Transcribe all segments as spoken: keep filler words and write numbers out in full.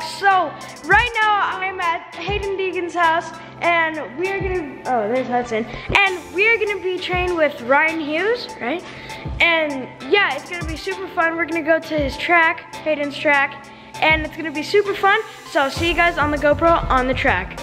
vlog. So right now I'm at Hayden Deegan's house, and we're gonna, oh, there's Hudson, and we're gonna be training with Ryan Hughes, right? And yeah, it's gonna be super fun. We're gonna go to his track, Hayden's track, and it's gonna be super fun. So see you guys on the GoPro on the track.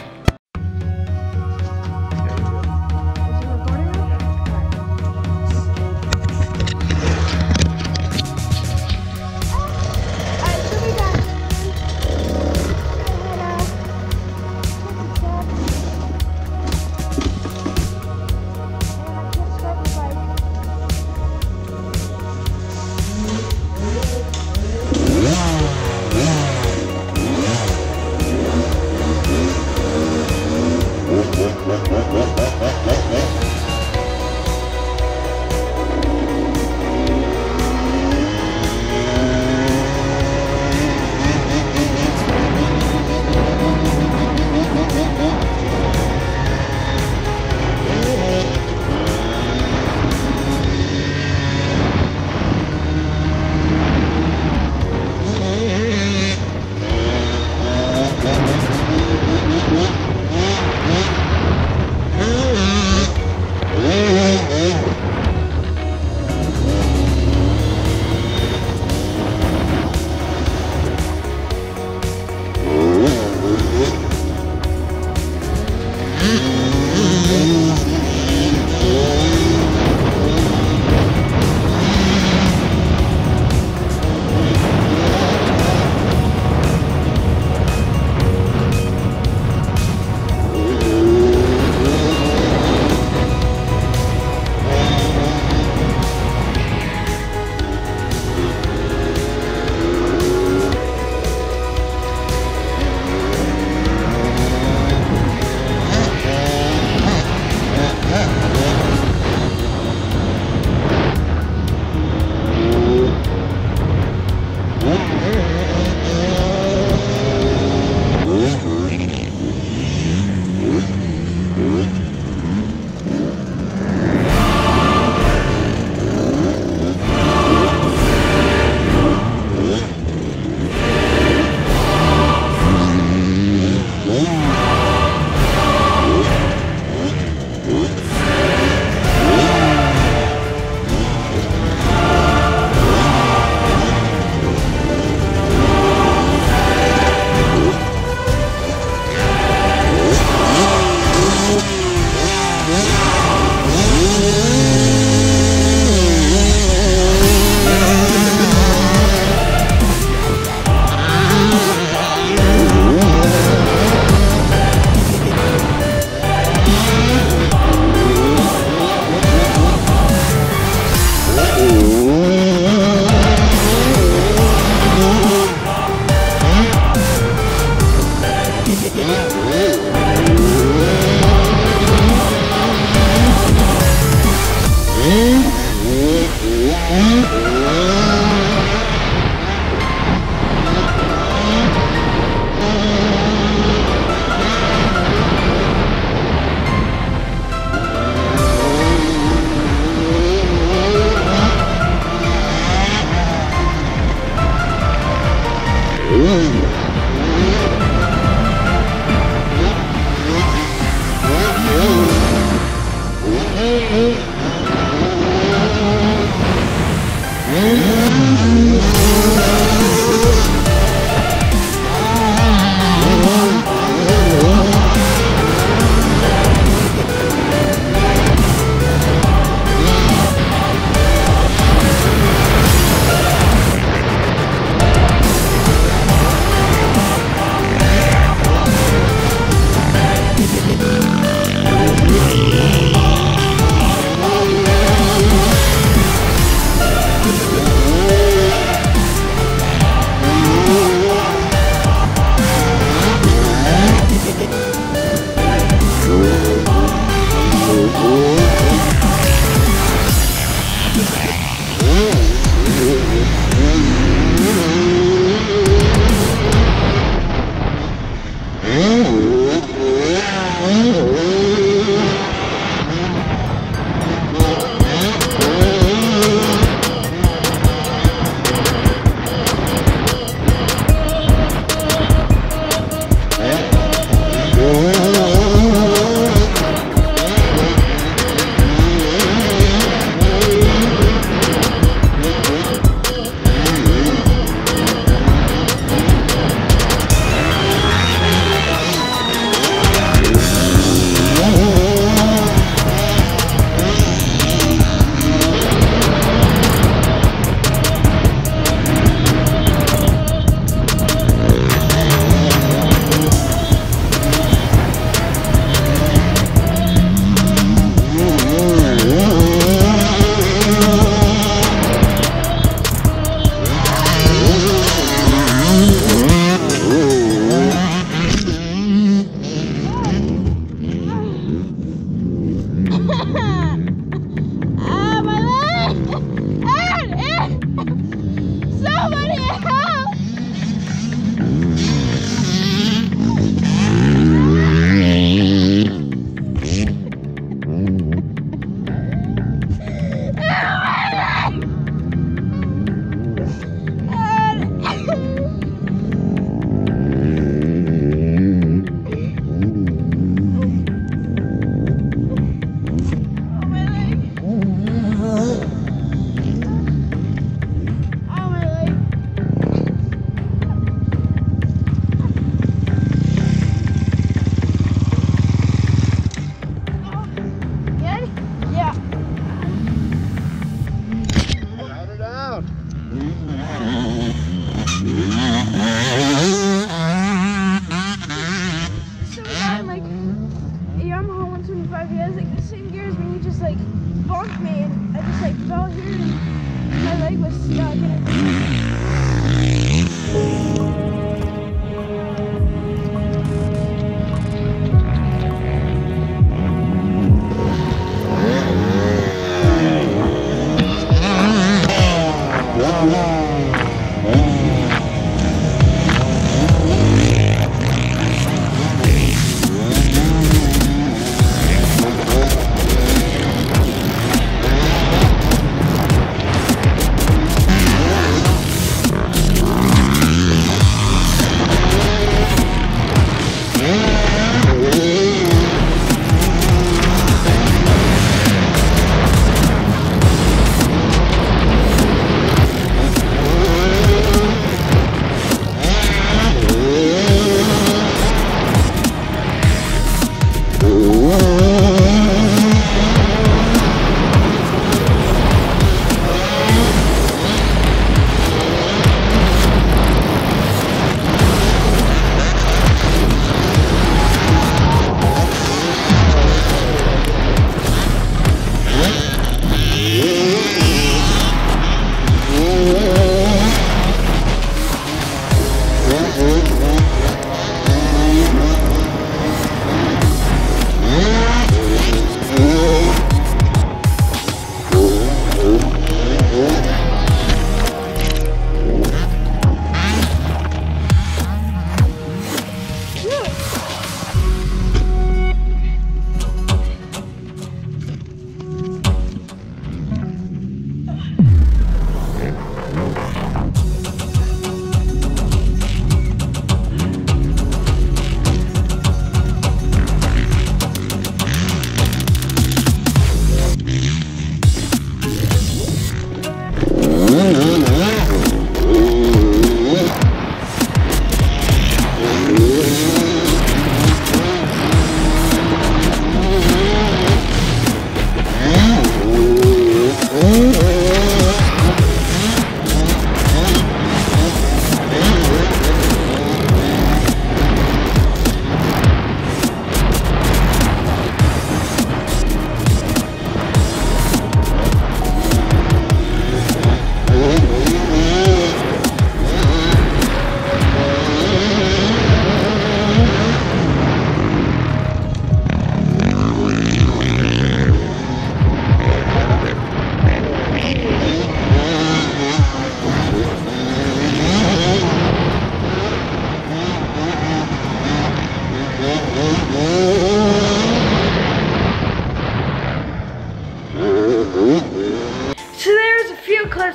shifting gears when you just like bumped me and I just like fell here and my leg was stuck and it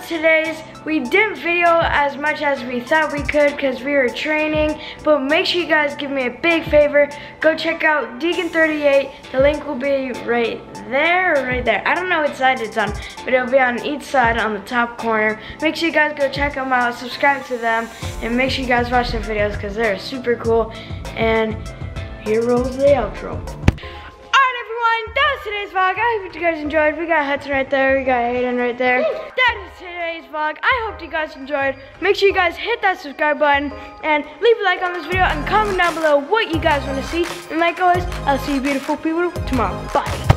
Today's we didn't video as much as we thought we could because we were training, but make sure you guys give me a big favor, go check out Deegan thirty-eight. The link will be right there or right there, I don't know which side it's on, but it'll be on each side on the top corner. Make sure you guys go check them out, subscribe to them, and make sure you guys watch their videos because they're super cool. And here rolls the outro. Today's vlog. I hope you guys enjoyed. We got Hudson right there. We got Hayden right there. That is today's vlog. I hope you guys enjoyed. Make sure you guys hit that subscribe button and leave a like on this video and comment down below what you guys want to see. And like always, I'll see you beautiful people tomorrow. Bye.